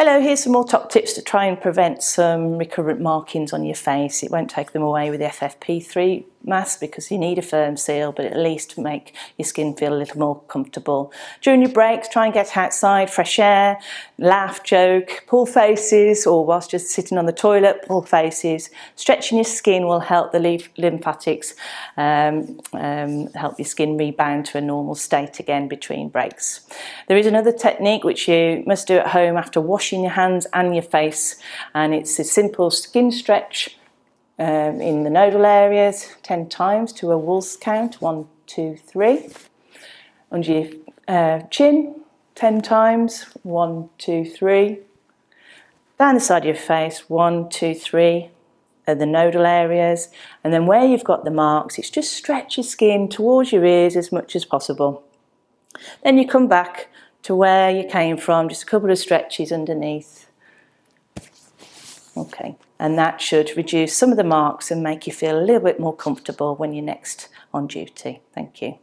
Hello, here's some more top tips to try and prevent some recurrent markings on your face. It won't take them away with the FFP3 mask because you need a firm seal, but at least make your skin feel a little more comfortable. During your breaks, try and get outside, fresh air, laugh, joke, pull faces, or whilst just sitting on the toilet, pull faces. Stretching your skin will help the lymphatics, help your skin rebound to a normal state again between breaks. There is another technique which you must do at home after washing in your hands and your face, and it's a simple skin stretch in the nodal areas 10 times to a Wolf's count, 1, 2, 3, under your chin 10 times, 1, 2, 3, down the side of your face, 1, 2, 3, the nodal areas, and then where you've got the marks, it's just stretch your skin towards your ears as much as possible. Then you come back to where you came from, just a couple of stretches underneath. Okay, and that should reduce some of the marks and make you feel a little bit more comfortable when you're next on duty. Thank you.